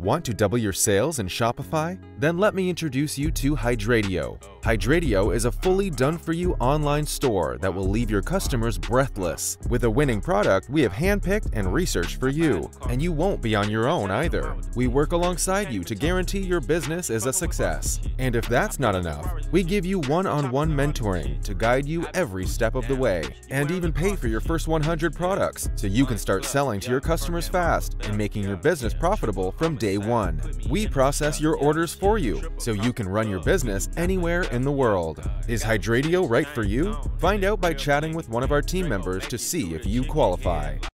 Want to double your sales in Shopify? Then let me introduce you to HYDRATIO. HYDRATIO is a fully done-for-you online store that will leave your customers breathless. With a winning product we have handpicked and researched for you, and you won't be on your own either. We work alongside you to guarantee your business is a success. And if that's not enough, we give you one-on-one mentoring to guide you every step of the way, and even pay for your first 100 products so you can start selling to your customers fast and making your business profitable from day one. We process your orders for you so you can run your business anywhere in the world. Is HYDRATIO right for you? Find out by chatting with one of our team members to see if you qualify.